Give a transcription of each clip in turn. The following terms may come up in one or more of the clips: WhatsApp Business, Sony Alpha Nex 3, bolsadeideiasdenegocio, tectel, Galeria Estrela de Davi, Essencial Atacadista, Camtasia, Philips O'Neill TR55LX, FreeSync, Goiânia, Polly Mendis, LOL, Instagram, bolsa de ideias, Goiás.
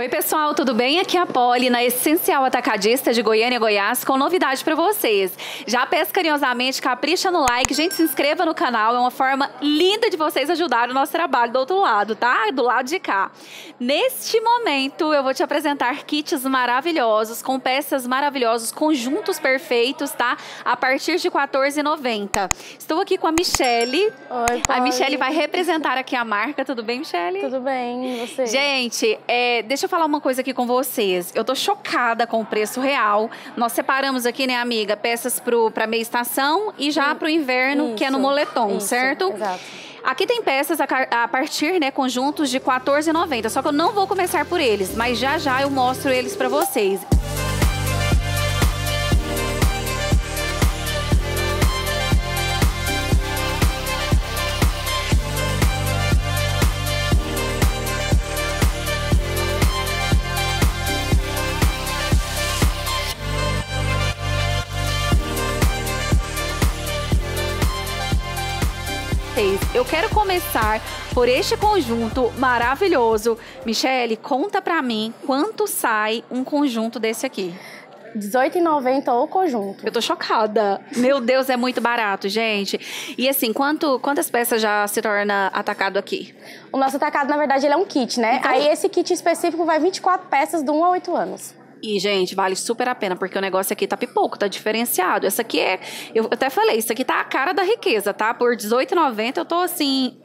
Oi pessoal, tudo bem? Aqui é a Poli na Essencial Atacadista de Goiânia, Goiás, com novidade para vocês. Já peço carinhosamente, capricha no like, gente, se inscreva no canal, é uma forma linda de vocês ajudarem o nosso trabalho do outro lado, tá? Do lado de cá. Neste momento eu vou te apresentar kits maravilhosos, com peças maravilhosas, conjuntos perfeitos, tá? A partir de R$ 14,90. Estou aqui com a Michele. Oi, Poli. A Michele vai representar aqui a marca, tudo bem, Michele? Tudo bem, e você? Gente, deixa eu falar uma coisa aqui com vocês. Eu tô chocada com o preço real. Nós separamos aqui, né, amiga, peças pra meia estação e já pro inverno, isso, que é no moletom, isso, certo? Exato. Aqui tem peças a partir, né, conjuntos de R$ 14,90. Só que eu não vou começar por eles, mas já já eu mostro eles pra vocês. Eu quero começar por este conjunto maravilhoso. Michele, conta pra mim quanto sai um conjunto desse aqui. R$18,90 o conjunto. Eu tô chocada. Meu Deus, é muito barato, gente. E assim, quantas peças já se torna atacado aqui? O nosso atacado, na verdade, ele é um kit, né? Então... Aí esse kit específico vai 24 peças de 1 a 8 anos. E, gente, vale super a pena, porque o negócio aqui tá pipoco, tá diferenciado. Essa aqui é... Eu até falei, isso aqui tá a cara da riqueza, tá? Por R$18,90 eu tô, assim,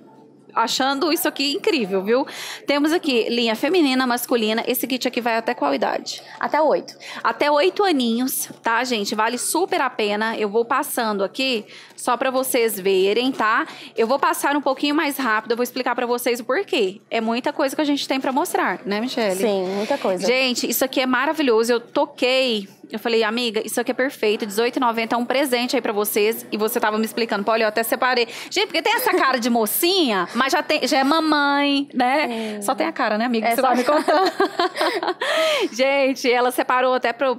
achando isso aqui incrível, viu? Temos aqui linha feminina, masculina. Esse kit aqui vai até qual idade? Até 8. Até 8 aninhos, tá, gente? Vale super a pena. Eu vou passando aqui, só pra vocês verem, tá? Eu vou passar um pouquinho mais rápido, eu vou explicar pra vocês o porquê. É muita coisa que a gente tem pra mostrar, né, Michele? Sim, muita coisa. Gente, isso aqui é maravilhoso. Eu toquei... Eu falei, amiga, isso aqui é perfeito, R$18,90 é um presente aí pra vocês. E você tava me explicando, Poli, eu até separei. Gente, porque tem essa cara de mocinha, mas já é mamãe, né? Só tem a cara, né, amiga? É, você vai me contando. Gente, ela separou até pra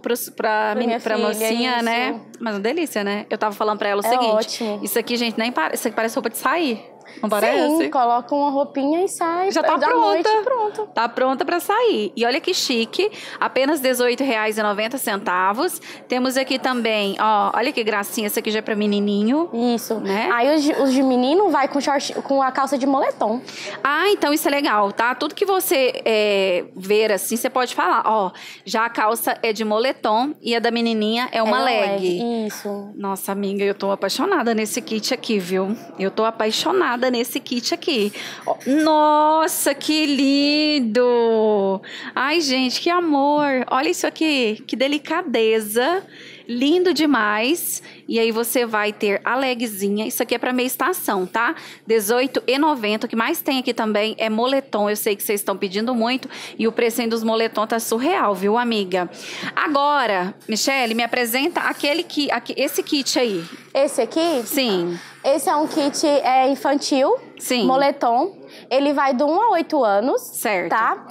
mocinha, né? Mas uma delícia, né? Eu tava falando pra ela o seguinte. Ótimo. Isso aqui, gente, nem parece. Isso aqui parece roupa de sair. Não parece? Sim, coloca uma roupinha e sai. Já tá pronta. Pronto. Tá pronta pra sair. E olha que chique. Apenas R$18,90. Temos aqui também, ó, olha que gracinha. Esse aqui já é pra menininho. Isso. Né? Aí os de menino vai com short, com a calça de moletom. Ah, então isso é legal, tá? Tudo que você ver assim, você pode falar. Ó, já a calça é de moletom e a da menininha é uma leg. Isso. Nossa, amiga, eu tô apaixonada nesse kit aqui, viu? Eu tô apaixonada nesse kit aqui. Nossa, que lindo! Ai, gente, que amor! Olha isso aqui, que delicadeza! Lindo demais. E aí você vai ter a legzinha. Isso aqui é pra meia estação, tá? R$18,90. O que mais tem aqui também é moletom. Eu sei que vocês estão pedindo muito. E o preço dos moletons tá surreal, viu, amiga? Agora, Michele, me apresenta esse kit aí. Esse aqui? Sim. Esse é um kit infantil. Sim. Moletom. Ele vai do 1 a 8 anos, certo, tá?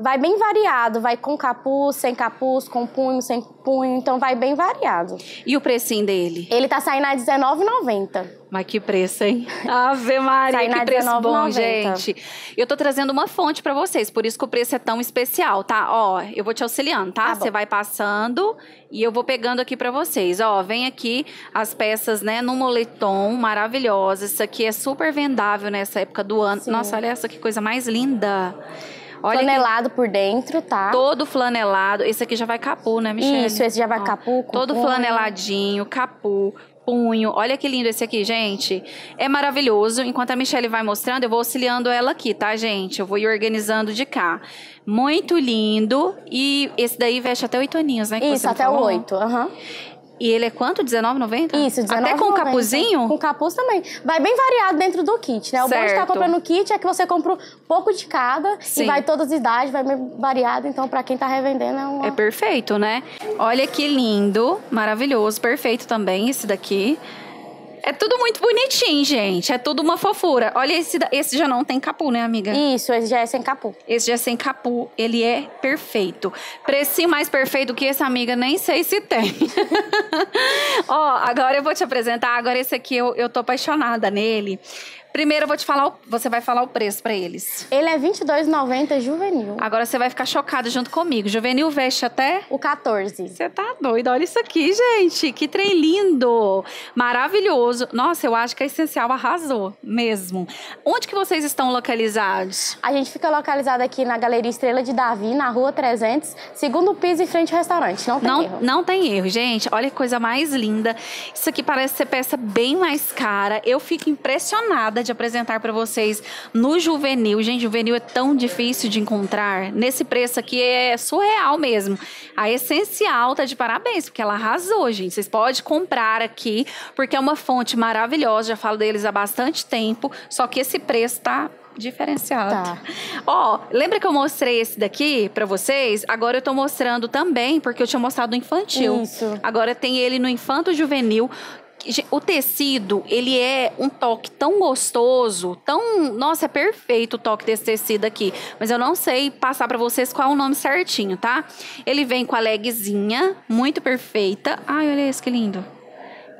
Vai bem variado, vai com capuz, sem capuz, com punho, sem punho, então vai bem variado. E o precinho dele? Ele tá saindo a R$19,90. Mas que preço, hein? Ave Maria, que preço bom, gente. Eu tô trazendo uma fonte pra vocês, por isso que o preço é tão especial, tá? Ó, eu vou te auxiliando, tá? Você vai passando e eu vou pegando aqui pra vocês. Ó, vem aqui as peças, né, no moletom, maravilhosas. Isso aqui é super vendável nessa época do ano. Sim. Nossa, olha essa, que coisa mais linda. Olha, flanelado por dentro, tá? Todo flanelado. Esse aqui já vai capu, né, Michele? Isso, esse já vai capu. Todo flaneladinho, capu. Punho. Olha que lindo esse aqui, gente. É maravilhoso. Enquanto a Michele vai mostrando, eu vou auxiliando ela aqui, tá, gente? Eu vou ir organizando de cá. Muito lindo. E esse daí veste até 8 aninhos, né? Isso, até o 8. Aham. E ele é quanto? R$19,90? Isso, R$19,90. Até com capuzinho? Com capuz também. Vai bem variado dentro do kit, né? O bom de estar comprando kit é que você compra um pouco de cada. Sim. E vai todas as idades, vai bem variado. Então, pra quem tá revendendo, é uma... É perfeito, né? Olha que lindo, maravilhoso, perfeito também esse daqui. É tudo muito bonitinho, gente. É tudo uma fofura. Olha, esse já não tem capu, né, amiga? Isso, esse já é sem capu. Esse já é sem capu. Ele é perfeito. Precinho mais perfeito que esse, amiga, nem sei se tem. Ó, agora eu vou te apresentar. Agora esse aqui, eu tô apaixonada nele. Primeiro eu vou te falar, você vai falar o preço pra eles. Ele é R$ 22,90 juvenil. Agora você vai ficar chocada junto comigo. Juvenil veste até... O 14. Você tá doida? Olha isso aqui, gente. Que trem lindo. Maravilhoso. Nossa, eu acho que a Essencial arrasou mesmo. Onde que vocês estão localizados? A gente fica localizado aqui na Galeria Estrela de Davi, na Rua 300, segundo piso, em frente ao restaurante. Não tem erro. Não tem erro, gente. Olha que coisa mais linda. Isso aqui parece ser peça bem mais cara. Eu fico impressionada de apresentar pra vocês no juvenil. Gente, juvenil é tão difícil de encontrar. Nesse preço aqui é surreal mesmo. A Essencial tá de parabéns, porque ela arrasou, gente. Vocês podem comprar aqui, porque é uma fonte maravilhosa. Já falo deles há bastante tempo, só que esse preço tá... diferenciado. Tá. Ó, lembra que eu mostrei esse daqui pra vocês? Agora eu tô mostrando também, porque eu tinha mostrado o infantil. Isso. Agora tem ele no infanto juvenil. O tecido, ele é um toque tão gostoso, tão... Nossa, é perfeito o toque desse tecido aqui. Mas eu não sei passar pra vocês qual é o nome certinho, tá? Ele vem com a legzinha, muito perfeita. Ai, olha esse, que lindo.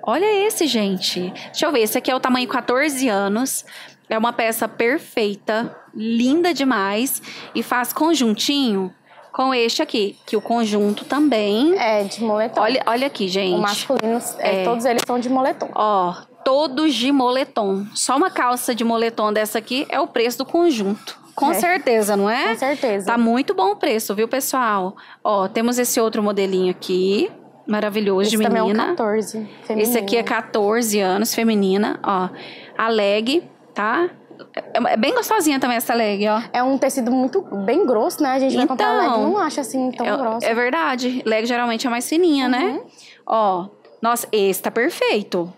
Olha esse, gente. Deixa eu ver, esse aqui é o tamanho 14 anos. É uma peça perfeita, linda demais, e faz conjuntinho com este aqui, que o conjunto também... É, de moletom. Olha aqui, gente. O masculino, todos eles são de moletom. Ó, todos de moletom. Só uma calça de moletom dessa aqui é o preço do conjunto. Com certeza, não é? Com certeza. Tá muito bom o preço, viu, pessoal? Ó, temos esse outro modelinho aqui. Maravilhoso, esse de menina. Esse também é um 14, feminina. Esse aqui é 14 anos, feminina, ó. A leg... Tá? É bem gostosinha também essa leg, ó. É um tecido muito bem grosso, né? A gente vai comprar a leg, não acha assim tão grossa. É verdade. Leg geralmente é mais fininha, né? Ó, nossa, esse tá perfeito.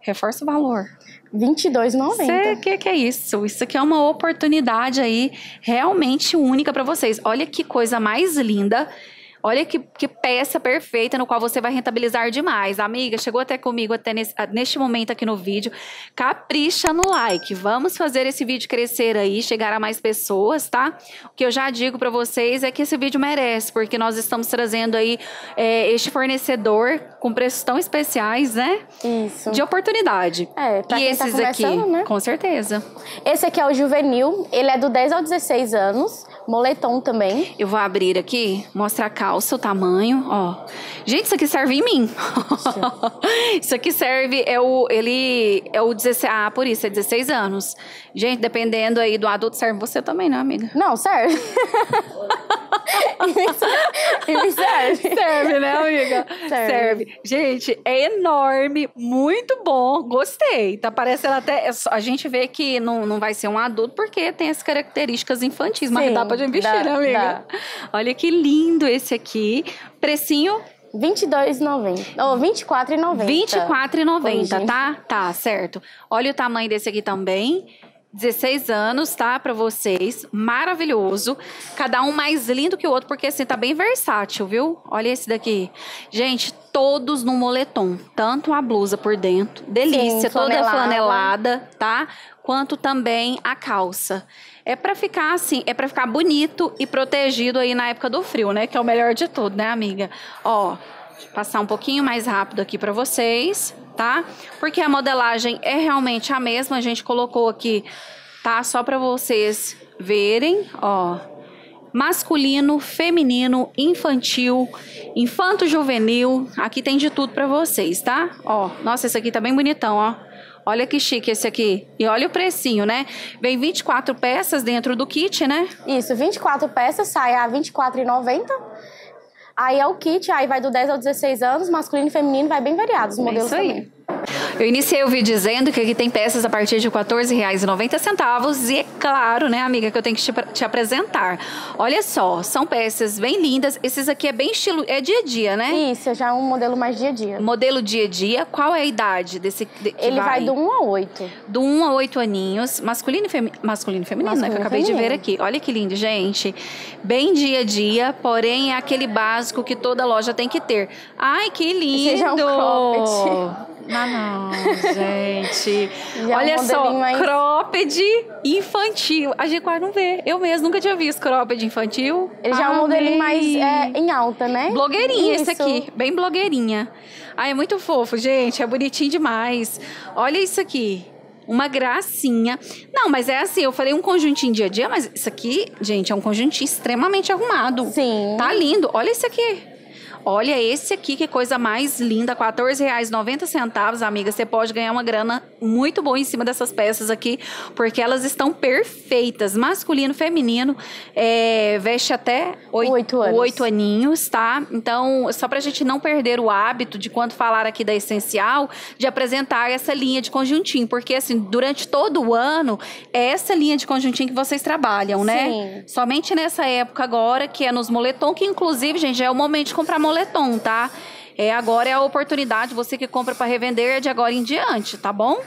Reforça o valor. R$ 22,90. Que é isso? Isso aqui é uma oportunidade aí realmente única pra vocês. Olha que coisa mais linda. Olha que peça perfeita no qual você vai rentabilizar demais. Amiga, chegou até comigo até neste momento aqui no vídeo. Capricha no like. Vamos fazer esse vídeo crescer aí, chegar a mais pessoas, tá? O que eu já digo pra vocês é que esse vídeo merece, porque nós estamos trazendo aí este fornecedor com preços tão especiais, né? Isso. De oportunidade. É, pra quem tá começando, né? Com certeza. Esse aqui é o juvenil. Ele é do 10 ao 16 anos. Moletom também. Eu vou abrir aqui, mostrar a calça, o tamanho, ó. Gente, isso aqui serve em mim. Isso aqui serve, ele é o 16, ah, por isso, é 16 anos. Gente, dependendo aí do adulto, serve você também, né, amiga? Não, serve. E me serve. Serve, né, amiga? Serve. Gente, é enorme, muito bom, gostei. Tá parecendo até, a gente vê que não vai ser um adulto, porque tem as características infantis, mas dá pra de vestir, né, amiga? Olha que lindo esse aqui. Precinho... R$ 22,90. Ou R$ 24,90. R$ 24,90, tá? Tá, certo. Olha o tamanho desse aqui também. 16 anos, tá? Pra vocês. Maravilhoso. Cada um mais lindo que o outro, porque assim, tá bem versátil, viu? Olha esse daqui. Gente, todos no moletom. Tanto a blusa por dentro. Delícia, sim, toda flanelada, tá? Quanto também a calça. É pra ficar assim, é pra ficar bonito e protegido aí na época do frio, né? Que é o melhor de tudo, né, amiga? Ó, deixa eu passar um pouquinho mais rápido aqui pra vocês, tá? Porque a modelagem é realmente a mesma. A gente colocou aqui, tá? Só pra vocês verem, ó. Masculino, feminino, infantil, infanto juvenil. Aqui tem de tudo pra vocês, tá? Ó, nossa, esse aqui tá bem bonitão, ó. Olha que chique esse aqui. E olha o precinho, né? Vem 24 peças dentro do kit, né? Isso, 24 peças, sai a R$ 24,90. Aí é o kit, aí vai do 10 ao 16 anos, masculino e feminino, vai bem variado os modelos também. Eu iniciei o vídeo dizendo que aqui tem peças a partir de R$ 14,90. E é claro, né, amiga, que eu tenho que te apresentar. Olha só, são peças bem lindas. Esses aqui é bem estilo... É dia a dia, né? Isso, já é um modelo mais dia a dia. Modelo dia a dia. Qual é a idade desse que ele vai do 1 a 8. Do 1 a 8 aninhos. Masculino e feminino. Masculino e feminino, né? Que eu acabei de ver aqui. Olha que lindo, gente. Bem dia a dia, porém é aquele básico que toda loja tem que ter. Ai, que lindo! Esse já é um cropped. Ah, não, gente. Olha só, cropped infantil. A gente quase não vê. Eu mesma nunca tinha visto cropped infantil. Ele já é um modelinho mais em alta, né? Blogueirinha esse aqui, bem blogueirinha. Ai, é muito fofo, gente. É bonitinho demais. Olha isso aqui. uma gracinha. Não, mas é assim, eu falei um conjuntinho dia a dia, mas isso aqui, gente, é um conjuntinho extremamente arrumado. Sim. Tá lindo. Olha esse aqui. Olha esse aqui, que coisa mais linda. R$14,90, amiga. Você pode ganhar uma grana muito boa em cima dessas peças aqui, porque elas estão perfeitas. Masculino, feminino. É, veste até 8 aninhos, tá? Então, só pra gente não perder o hábito de quando falar aqui da Essencial, de apresentar essa linha de conjuntinho. Porque, assim, durante todo o ano, é essa linha de conjuntinho que vocês trabalham, né? Sim. Somente nessa época agora, que é nos moletom, que inclusive, gente, é o momento de comprar moletom, tá? É, agora é a oportunidade, você que compra para revender é de agora em diante, tá bom?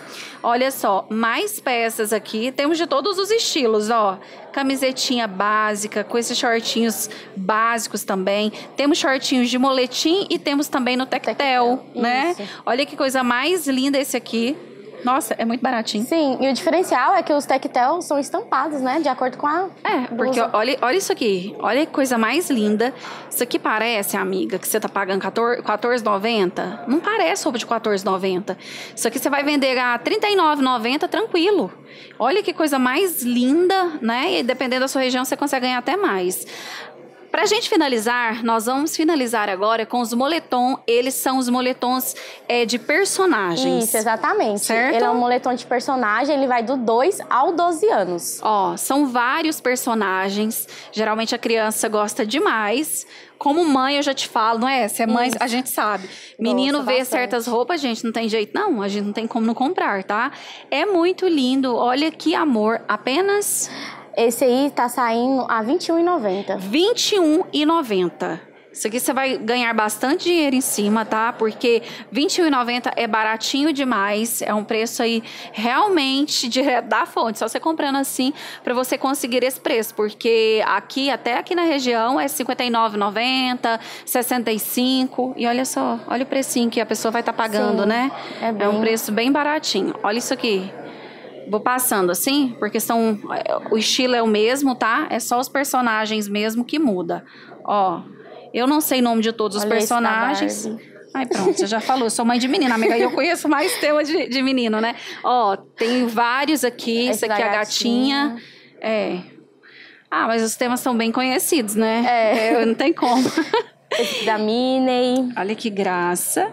Olha só, mais peças aqui, temos de todos os estilos, ó. Camisetinha básica, com esses shortinhos básicos também. Temos shortinhos de moletim e temos também no tectel, né? Isso. Olha que coisa mais linda esse aqui. Nossa, é muito baratinho. Sim, e o diferencial é que os tectel são estampados, né? De acordo com a blusa. Porque olha isso aqui. Olha que coisa mais linda. Isso aqui parece, amiga, que você tá pagando R$14,90. Não parece roupa de R$14,90. Isso aqui você vai vender a R$39,90 tranquilo. Olha que coisa mais linda, né? E dependendo da sua região, você consegue ganhar até mais. Pra gente finalizar, nós vamos finalizar agora com os moletons. Eles são os moletons de personagens. Isso, exatamente. Certo? Ele é um moletom de personagem, ele vai do 2 ao 12 anos. Ó, são vários personagens. Geralmente a criança gosta demais. Como mãe, eu já te falo, não é? Se é mãe, a gente sabe. Menino vê bastante certas roupas, gente, não tem jeito não. A gente não tem como não comprar, tá? É muito lindo. Olha que amor. Apenas... Esse aí tá saindo a R$21,90. R$21,90. Isso aqui você vai ganhar bastante dinheiro em cima, tá? Porque R$21,90 é baratinho demais. É um preço aí realmente direto da fonte. Só você comprando assim pra você conseguir esse preço. Porque aqui, até aqui na região, é R$59,90, R$65. E olha só, olha o precinho que a pessoa vai estar pagando, sim, né? É, bem... é um preço bem baratinho. Olha isso aqui. Vou passando assim, porque são, o estilo é o mesmo, tá? É só os personagens mesmo que muda. Ó, eu não sei o nome de todos os personagens. Ai, pronto, você já falou, eu sou mãe de menina, amiga, e eu conheço mais tema de menino, né? Ó, tem vários aqui, esse aqui é a gatinha. É. Ah, mas os temas são bem conhecidos, né? É. Não tem como. Esse da Minnie. Olha que graça.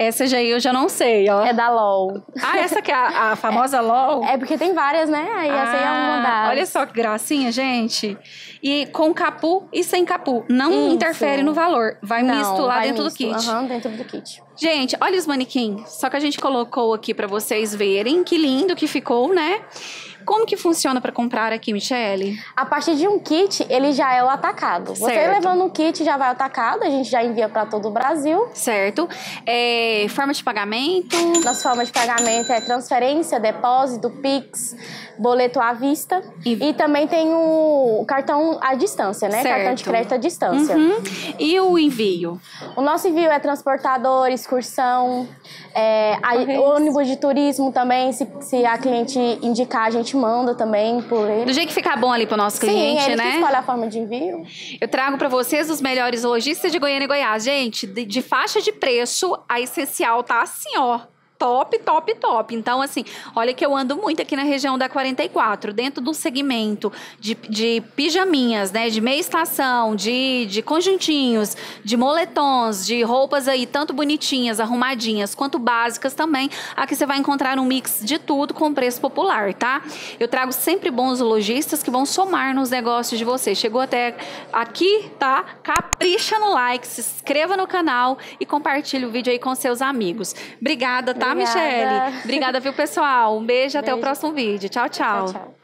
Essa já eu já não sei, ó. É da LOL. Ah, essa que é a famosa LOL? É porque tem várias, né? Aí essa aí é uma das. Olha só que gracinha, gente. E com capu e sem capu. Não isso interfere no valor. Vai não, misto lá vai dentro misto do kit. Aham, dentro do kit. Gente, olha os manequins. Só que a gente colocou aqui pra vocês verem que lindo que ficou, né? Como que funciona para comprar aqui, Michele? A partir de um kit, ele já é o atacado. Certo. Você levando um kit, já vai o atacado. A gente já envia para todo o Brasil. Certo. É, forma de pagamento? Nossa forma de pagamento é transferência, depósito, Pix, boleto à vista. E também tem o cartão à distância, né? Certo. Cartão de crédito à distância. Uhum. E o envio? O nosso envio é transportador, excursão, ônibus de turismo também. Se a cliente indicar, a gente manda também por ele. Do jeito que fica bom ali pro nosso cliente, né? Sim, ele escolhe a forma de envio. Eu trago para vocês os melhores lojistas de Goiânia e Goiás. Gente, de faixa de preço, a Essencial tá assim, ó. Top, top, top. Então, assim, olha que eu ando muito aqui na região da 44, dentro do segmento de pijaminhas, né? De meia estação, de conjuntinhos, de moletons, de roupas aí, tanto bonitinhas, arrumadinhas, quanto básicas também. Aqui você vai encontrar um mix de tudo com preço popular, tá? Eu trago sempre bons lojistas que vão somar nos negócios de vocês. Chegou até aqui, tá? Capricha no like, se inscreva no canal e compartilhe o vídeo aí com seus amigos. Obrigada, tá? Obrigada, Michele. Obrigada, viu, pessoal? Um beijo, até o próximo vídeo. Tchau, tchau.